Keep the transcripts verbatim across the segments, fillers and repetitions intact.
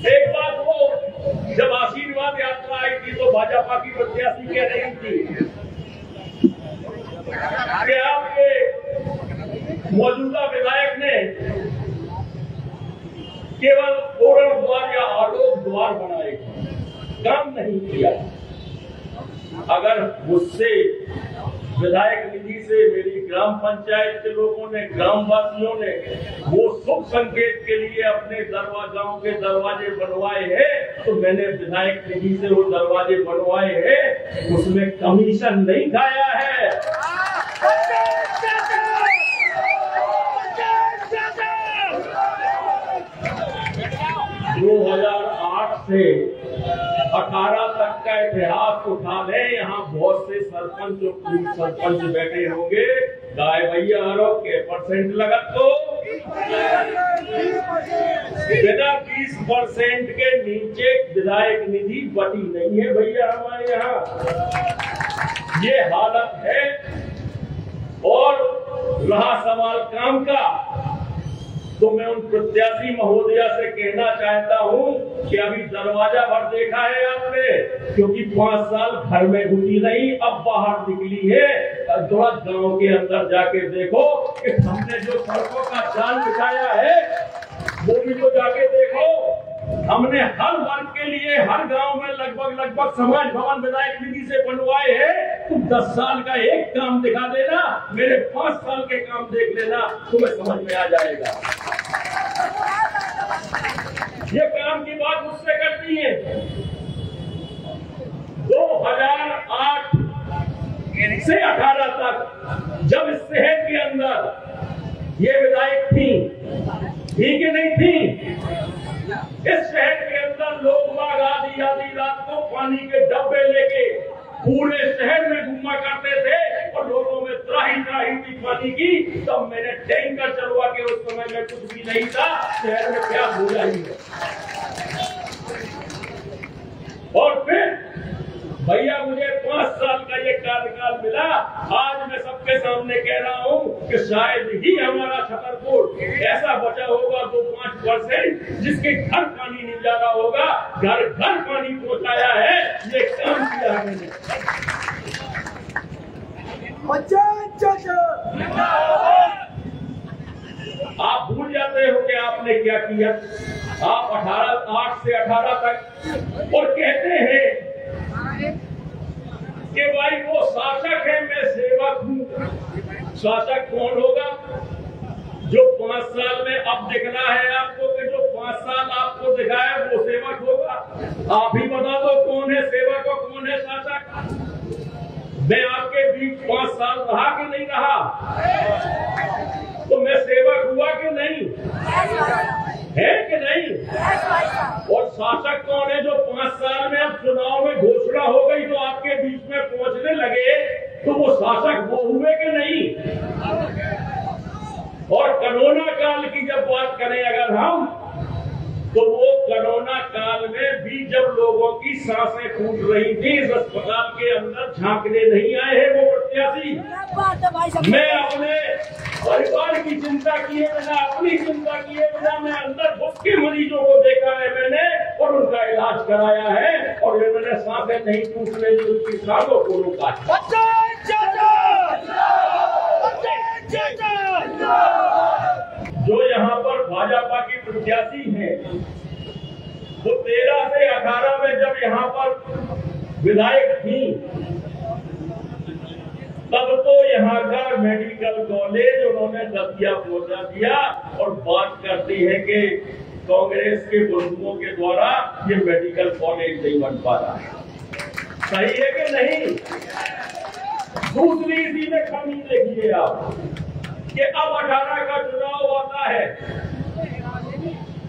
एक बात वो जब आशीर्वाद यात्रा आई थी तो भाजपा की प्रत्याशी कह रही थी कि आपके मौजूदा विधायक ने केवल पूर्ण द्वार या आलोक द्वार बनाए, काम नहीं किया। अगर मुझसे विधायक निधि से मेरी ग्राम पंचायत के लोगों ने, ग्रामवासियों ने वो शुभ संकेत के लिए अपने दरवाजाओं के दरवाजे बनवाए हैं तो मैंने विधायक निधि से वो दरवाजे बनवाए हैं, उसमें कमीशन नहीं खाया है। दो हज़ार आठ से अठारह तक का इतिहास उठा ले। यहाँ बहुत से सरपंच और पूर्व सरपंच बैठे होंगे, गाय भैया आरोप के परसेंट लगा तो बिना बीस परसेंट के नीचे विधायक निधि बटी नहीं है भैया हमारे यहाँ, ये हालत है। और रहा सवाल काम का, तो मैं उन प्रत्याशी महोदया से कहना चाहता हूं कि अभी दरवाजा भर देखा है आपने, क्योंकि पांच साल घर में घुसी नहीं, अब बाहर निकली है। थोड़ा गांव के अंदर जाके देखो कि हमने जो सड़कों का जाल बिछाया है वो भी तो जाके देखो। हमने हर वर्ग के लिए हर गांव में लगभग लगभग समाज भवन विधायक निधि से बनवाए हैं। तुम दस साल का एक काम दिखा देना, मेरे पांच साल के काम देख लेना, तुम्हें समझ में आ जाएगा। ये काम की बात मुझसे करती है। दो हज़ार आठ से अठारह तक जब इस शहर के अंदर ये विधायक थी, ठीक है नहीं थी, इस शहर के अंदर लोग बाग आधी आधी रात को पानी के डब्बे लेके पूरे शहर में घूमा करते थे और लोगों में त्राही त्राही थी पानी की। तब तो मैंने टैंकर चलवा के, उस समय में कुछ भी नहीं था, शहर में क्या हो रही है। और फिर भैया मुझे पांच साल का ये कार्यकाल मिला। आज मैं सबके सामने कह रहा हूँ कि शायद ही हमारा छतरपुर ऐसा बचा होगा दो पांच परसेंट जिसके घर पानी नहीं जा रहा होगा। घर घर पानी पहुँचाया है, ये काम किया है मैंने। आप भूल जाते हो कि आपने क्या किया। आप अठारह आठ से अठारह तक और कहते हैं कि भाई वो शासक है, मैं सेवक हूँ। शासक कौन होगा? जो पांच साल में अब दिख रहा है आपको कि जो पांच साल आपको दिखा है वो सेवक होगा। आप ही बता दो कौन है सेवक और कौन है शासक। मैं आपके बीच पांच साल रहा कि नहीं रहा, तो मैं सेवक हुआ कि नहीं, है कि नहीं। और शासक कौन है? जो पांच साल में अब चुनाव में घोषणा हो गई तो आपके बीच में पहुंचने लगे, तो वो शासक वो हुए कि नहीं। और कोरोना काल की जब बात करें अगर हम, तो वो कोरोना काल में भी जब लोगों की सांसें फूट रही थी, इस अस्पताल के अंदर झांकने नहीं आए हैं वो प्रत्याशी। मैं अपने परिवार की चिंता किए बिना, अपनी चिंता किए बिना मैं अंदर घुस के मरीजों को देखा है मैंने और उनका इलाज कराया है, और ये मैंने सांसें नहीं टूटने दी उनकी सांसों को रोका। जो यहाँ पर भाजपा की प्रत्याशी है वो तेरह से अठारह में जब यहाँ पर विधायक थी, तब तो यहाँ का मेडिकल कॉलेज उन्होंने दतिया पहुंचा दिया। और बात करती है कि कांग्रेस के बुजुर्गों के द्वारा ये मेडिकल कॉलेज नहीं बन पा रहा है, सही है कि नहीं। दूसरी इसी में कमी देखिए आप कि अब अठारह का चुनाव आता है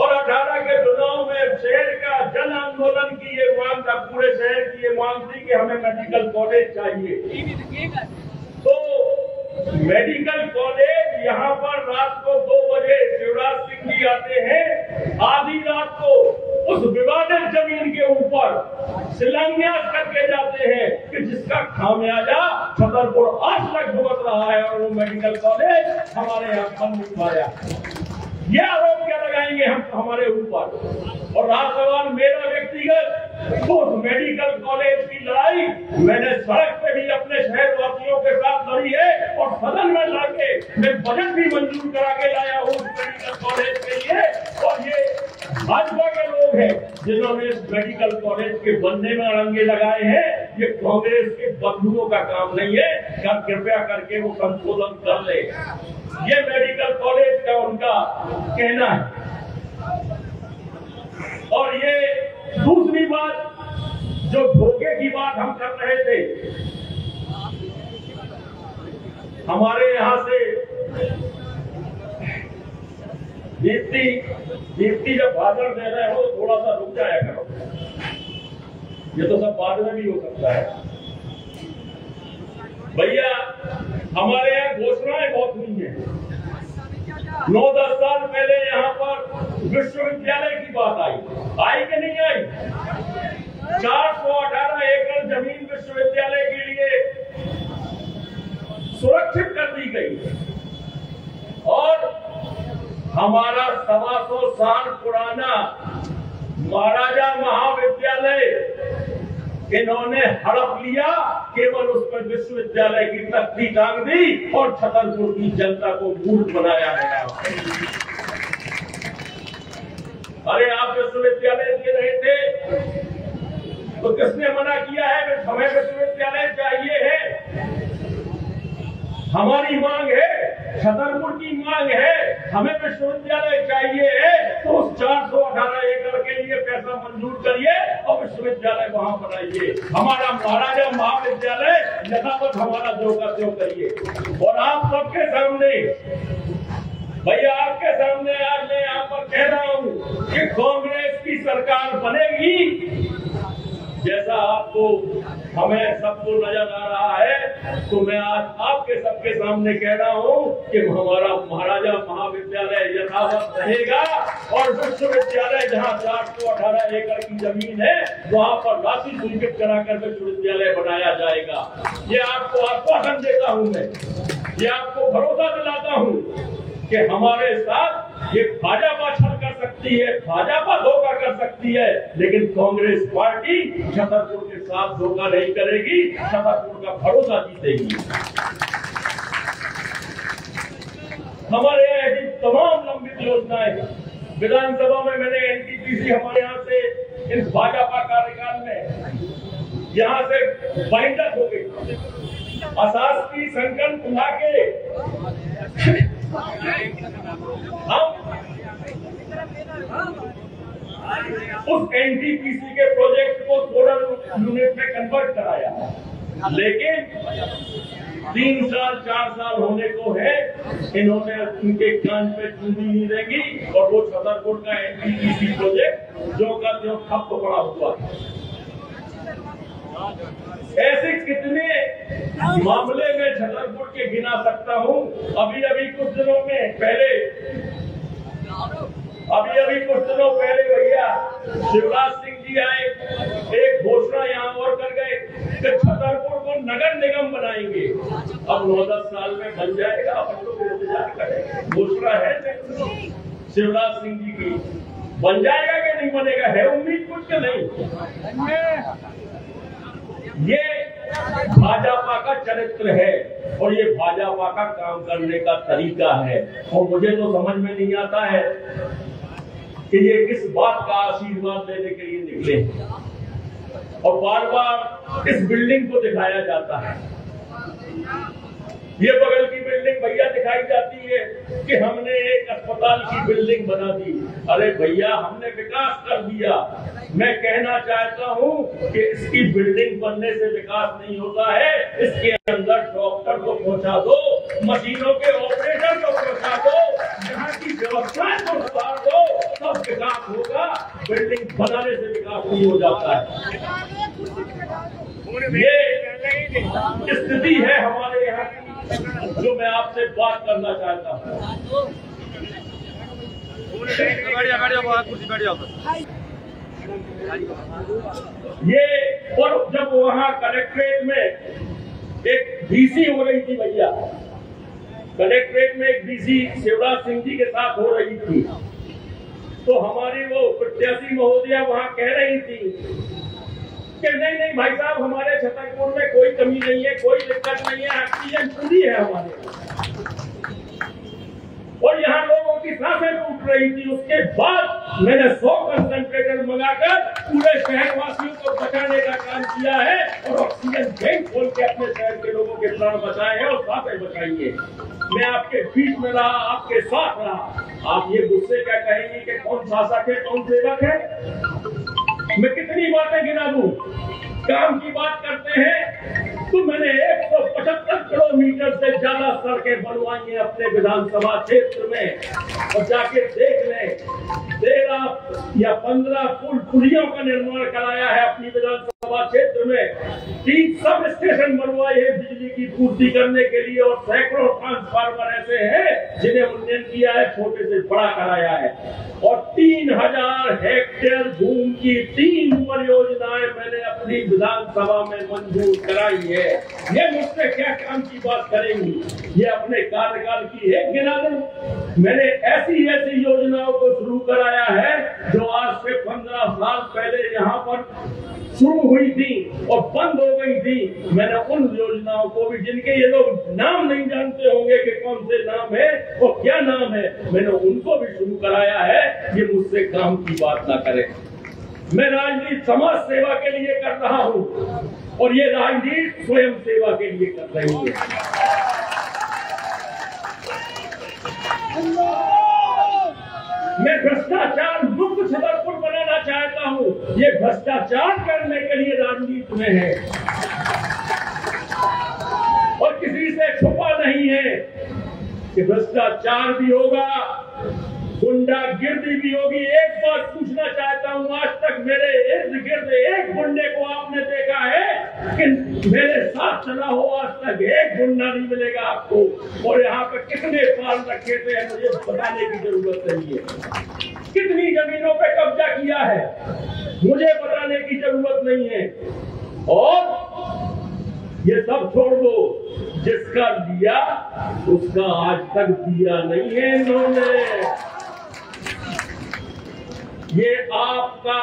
और अठारह के चुनाव में शहर का जन आंदोलन की ये मांग था, पूरे शहर की ये मांग थी कि हमें मेडिकल कॉलेज चाहिए। तो मेडिकल कॉलेज यहाँ पर रात को दो बजे शिवराज सिंह जी आते हैं, आधी रात को उस विवादित जमीन के ऊपर शिलान्यास करके जाते हैं कि जिसका खामियाजा छतरपुर आज तक भुगत रहा है और वो मेडिकल कॉलेज हमारे यहाँ बन नहीं पाया। ये आरोप क्या लगाएंगे हम हमारे ऊपर। और रहा सवाल मेरा व्यक्तिगत, उस मेडिकल कॉलेज की लड़ाई मैंने सड़क पे भी अपने शहरवासियों के साथ लड़ी है और सदन में लाके मैं बजट भी मंजूर करा के लाया हूँ मेडिकल कॉलेज के लिए। और ये भाजपा के लोग हैं जिन्होंने इस मेडिकल कॉलेज के बनने में अड़ंगे लगाए हैं। ये कांग्रेस के बंधुओं का काम नहीं है, क्या कृपया करके वो संशोधन कर ले। ये मेडिकल कॉलेज का उनका कहना है। और ये दूसरी बात जो धोखे की बात हम कर रहे थे, हमारे यहाँ से दीप्ति दीप्ति जब भाषण दे रहे हो थोड़ा सा रुक जाया करो, ये तो सब बाद में भी हो सकता है। भैया हमारे यहाँ घोषणाएं बहुत हुई है, नौ दस साल पहले यहाँ पर विश्वविद्यालय की बात आई आई कि नहीं आई। चार सौ अठारह एकड़ जमीन विश्वविद्यालय के लिए सुरक्षित कर दी गई और हमारा सवा सौ साल पुराना महाराजा महाविद्यालय इन्होंने हड़प लिया, केवल उस पर विश्वविद्यालय की तख्ती टांग दी और छतरपुर की जनता को मूर्ख बनाया गया। अरे आप विश्वविद्यालय दे रहे थे तो किसने मना किया है? हमें विश्वविद्यालय चाहिए है, हमारी मांग है, छतरपुर की मांग है, हमें विश्वविद्यालय चाहिए है। तो उस चार सौ अठारह एकड़ के लिए पैसा मंजूर करिए और विश्वविद्यालय वहाँ बनाइए। हमारा महाराजा महाविद्यालय यथावत हमारा जो का त्यों करिए। और आप सबके सामने भैया, आपके सामने आज मैं यहाँ पर कह रहा हूँ कि कांग्रेस की सरकार बनेगी। जैसा आपको हमें सबको नजर आ रहा है तो मैं आज आपके सबके सामने कह रहा हूँ कि हमारा महाराजा महाविद्यालय यथावत रहेगा और विश्वविद्यालय जहाँ चार सौ अठारह एकड़ की जमीन है वहाँ पर राशि स्वीकृत कराकर विश्वविद्यालय बनाया जाएगा। ये आपको आश्वासन देता हूँ मैं, ये आपको भरोसा दिलाता हूँ कि हमारे साथ ये भाजपा छल कर सकती है, भाजपा धोखा कर सकती है, लेकिन कांग्रेस पार्टी छतरपुर के साथ धोखा नहीं करेगी, छतरपुर का भरोसा जीतेगी। हमारे यहाँ ऐसी तमाम लंबित योजनाएं विधानसभा में मैंने एन टी पी सी हमारे यहाँ से इस भाजपा कार्यकाल में यहाँ से बाइंडर हो गई, असास की संकल्प उठा के उस एन टी पी सी के प्रोजेक्ट को सोलर यूनिट में कन्वर्ट कराया, लेकिन तीन साल चार साल होने को है, इन्होंने उनके कान पे चूंदी नहीं देगी और वो छतरपुर का N T P C project जो का जो ठप पड़ा हुआ। ऐसे कितने मामले में छतरपुर के गिना सकता हूँ। अभी अभी कुछ दिनों में पहले अभी अभी कुछ दिनों पहले भैया शिवराज सिंह जी आए, एक घोषणा यहाँ और कर गए कि छतरपुर को नगर निगम बनाएंगे। अब नौ दस साल में बन जाएगा, अपन लोग इंतजार करें। घोषणा है शिवराज सिंह जी की, बन जाएगा कि नहीं बनेगा, है उम्मीद कुछ के नहीं। ये भाजपा का चरित्र है और ये भाजपा का काम करने का तरीका है। और मुझे तो समझ में नहीं आता है कि ये किस बात का आशीर्वाद लेने के लिए निकले। और बार बार इस बिल्डिंग को दिखाया जाता है, ये बगल की बिल्डिंग भैया दिखाई जाती है कि हमने एक अस्पताल की बिल्डिंग बना दी। अरे भैया हमने विकास कर दिया। मैं कहना चाहता हूँ कि इसकी बिल्डिंग बनने से विकास नहीं होता है, इसके अंदर डॉक्टर को पहुँचा दो, मशीनों के ऑपरेटर को पहुँचा दो, यहाँ की व्यवस्था को सुधार दो, सब विकास होगा। बिल्डिंग बनाने से विकास नहीं हो जाता है। ये स्थिति है हमारे यहाँ की जो मैं आपसे बात करना चाहता हूँ। ये और जब वहाँ कलेक्ट्रेट में एक डी सी हो रही थी भैया, कलेक्ट्रेट में एक डीसी शिवराज सिंह जी के साथ हो रही थी, तो हमारी वो प्रत्याशी महोदया वहाँ कह रही थी कि नहीं नहीं भाई साहब, हमारे छतरपुर में कोई कमी नहीं है, कोई दिक्कत नहीं है, ऑक्सीजन पूरी है हमारे। और यहाँ लोगों की सांसें टूट रही थी। उसके बाद मैंने सौ कंसंट्रेटर मंगाकर पूरे शहरवासियों को बचाने का काम किया है और ऑक्सीजन बैंक खोल के अपने शहर के लोगों के प्राण बचाए हैं और सांसें बचाई है। मैं आपके बीच में रहा, आपके साथ रहा। आप ये गुस्से क्या कहेंगे कि कौन शासक है कौन सेवक है? मैं कितनी बातें गिना दूं? काम की बात करते हैं तो मैंने एक सौ पचहत्तर किलोमीटर से ज्यादा सड़कें बनवाई हैं अपने विधानसभा क्षेत्र में। और जाके देख लें, तेरह या पंद्रह पुल पुलियों का निर्माण कराया है अपनी विधानसभा क्षेत्र में। तीन सब स्टेशन बनवाए हैं बिजली की पूर्ति करने के लिए और सैकड़ों ट्रांसफार्मर ऐसे हैं जिन्हें उन्नयन किया है, छोटे से बड़ा कराया है। और तीन हजार हेक्टेयर भूमि की तीन परियोजनाएं मैंने अपनी विधानसभा में मंजूर कराई है। ये मुझसे क्या काम की बात करेंगी? ये अपने कार्यकाल की एक गिना दूं, मैंने ऐसी ऐसी योजनाओं को शुरू कराया है जो आज से पंद्रह साल पहले यहाँ पर शुरू हुई थी और बंद हो गई थी। मैंने उन योजनाओं को भी, जिनके ये लोग नाम नहीं जानते होंगे कि कौन से नाम है और क्या नाम है, मैंने उनको भी शुरू कराया है। ये मुझसे काम की बात ना करें। मैं राजनीति समाज सेवा के लिए कर रहा हूँ और ये राजनीति स्वयं सेवा के लिए कर रही है। मैं भ्रष्टाचार मुक्त छतरपुर बनाना चाहता हूँ। ये भ्रष्टाचार करने के लिए राजनीति में है और किसी से छुपा नहीं है कि भ्रष्टाचार भी होगा, गुंडागिर्दी भी होगी। एक बात पूछना चाहता हूँ, आज तक मेरे इर्द गिर्द एक गुंडे को आपने देखा है कि मेरे साथ चला हो? आज तक एक गुंडा नहीं मिलेगा आपको। और यहाँ पे कितने साल रखे थे मुझे बताने की जरूरत नहीं है। कितनी जमीनों पे कब्जा किया है मुझे बताने की जरूरत नहीं है। और ये सब छोड़ दो, जिसका दिया उसका आज तक दिया नहीं है इन्होंने। ये आपका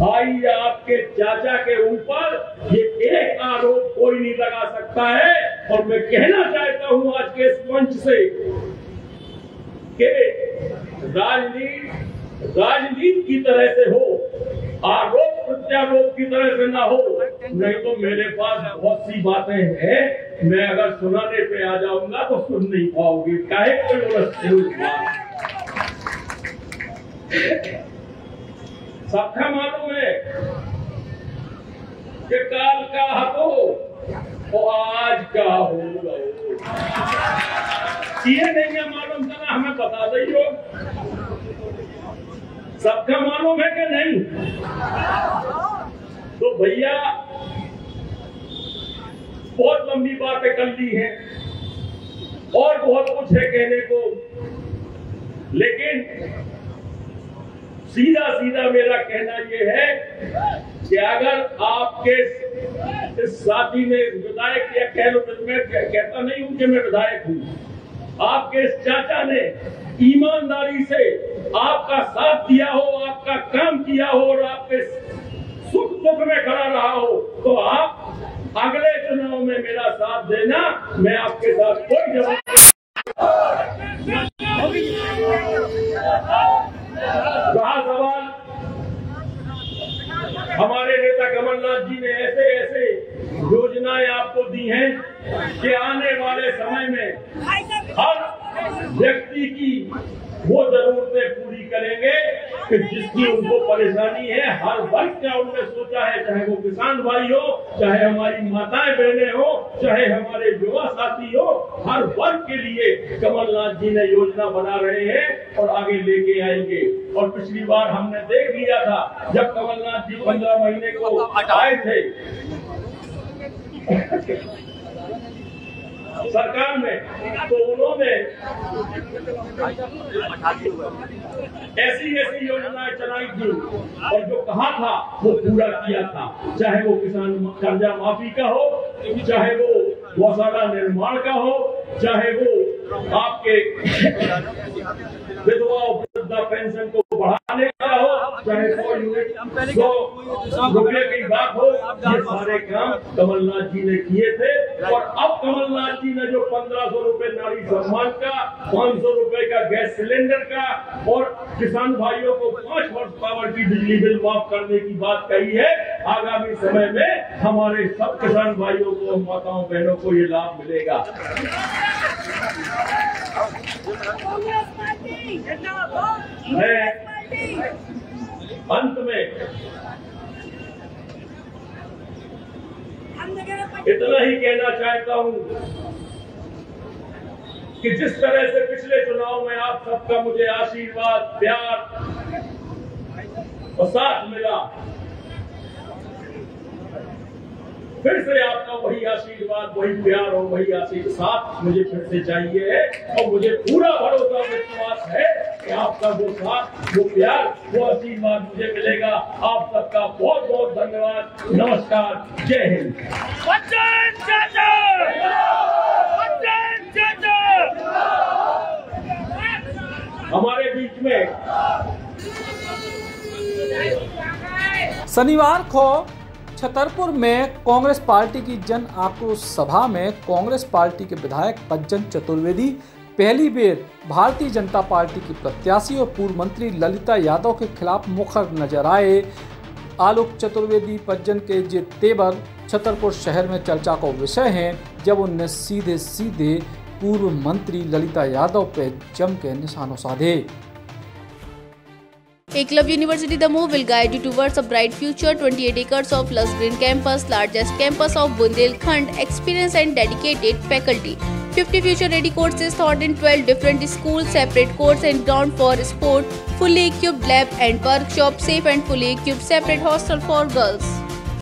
भाई या आपके चाचा के ऊपर ये एक आरोप कोई नहीं लगा सकता है। और मैं कहना चाहता हूं आज के इस मंच से कि राजनीति राजनीति की तरह से हो, आरोप प्रत्यारोप की तरह से ना हो। नहीं तो मेरे पास बहुत सी बातें हैं, मैं अगर सुनाने पे आ जाऊंगा तो सुन नहीं पाओगे। काहे कोई सबका मालूम है कि काल का हो और आज का हो, ये नहीं है मालूम था ना, हमें बता दो। सबका मालूम है कि नहीं? तो भैया बहुत लंबी बातें कर ली है और बहुत कुछ है कहने को, लेकिन सीधा सीधा मेरा कहना यह है कि अगर आपके इस शादी में विधायक या कह लो, मैं कहता नहीं हूं कि मैं विधायक हूं, आपके इस चाचा ने ईमानदारी से आपका साथ दिया हो, आपका काम किया हो और आपके सुख दुख में खड़ा रहा हो, तो आप अगले चुनाव में मेरा साथ देना। मैं आपके साथ कोई जवाब रहा। सवाल हमारे नेता कमलनाथ जी ने ऐसे ऐसे योजनाएं आपको दी हैं कि आने वाले समय में हर व्यक्ति की वो जरूरतें पूरी करेंगे कि जिसकी उनको परेशानी है। हर वर्ग का उन्होंने सोचा है, चाहे वो किसान भाई हो, चाहे हमारी माताएं बहनें हो, चाहे हमारे युवा साथी हो, हर वर्ग के लिए कमलनाथ जी ने योजना बना रहे हैं और आगे लेके आएंगे। और पिछली बार हमने देख लिया था जब कमलनाथ जी पंद्रह महीने को आए थे सरकार में, तो उन्होंने ऐसी ऐसी योजनाएं चलाई थी और जो कहा था वो पूरा किया था। चाहे वो किसान कर्जा माफी का हो, चाहे वो गौशाला निर्माण का हो, चाहे वो आपके विधवा वृद्धा पेंशन को बढ़ाने का हो, चाहे सौ यूनिट सौ रुपये की बात हो, ये सारे काम कमलनाथ जी ने किए थे। और अब कमलनाथ जी ने जो पंद्रह सौ रूपये नारी सम्मान का, पाँच सौ रूपये का गैस सिलेंडर का और किसान भाइयों को पाँच वर्ष पावर की बिजली बिल माफ करने की बात कही है, आगामी समय में हमारे सब किसान भाइयों को, माताओं बहनों को ये लाभ मिलेगा। मैं अंत में इतना ही कहना चाहता हूं कि जिस तरह से पिछले चुनाव में आप सबका मुझे आशीर्वाद, प्यार और साथ मिला, फिर से आपका वही आशीर्वाद, वही प्यार और वही आशीर्वाद मुझे फिर से चाहिए है। और मुझे पूरा भरोसा, विश्वास है कि आपका वो साथ, वो प्यार, वो आशीर्वाद मुझे मिलेगा। आप सबका बहुत बहुत धन्यवाद, नमस्कार, जय हिंद। हमारे बीच में शनिवार को छतरपुर में कांग्रेस पार्टी की जन आक्रोश सभा में कांग्रेस पार्टी के विधायक कज्जन चतुर्वेदी पहली बार भारतीय जनता पार्टी की प्रत्याशी और पूर्व मंत्री ललिता यादव के खिलाफ मुखर नजर आए। आलोक चतुर्वेदी पज्जन के जे तेवर छतरपुर शहर में चर्चा का विषय हैं, जब उनने सीधे सीधे पूर्व मंत्री ललिता यादव पर जम के निशाना साधे। Aakhlav University, the move will guide you towards a bright future. twenty-eight acres of lush green campus, largest campus of Bundelkhand, experienced and dedicated faculty. fifty future-ready courses taught in twelve different schools, separate courts and ground for sport, fully equipped lab and workshop, safe and fully equipped separate hostel for girls.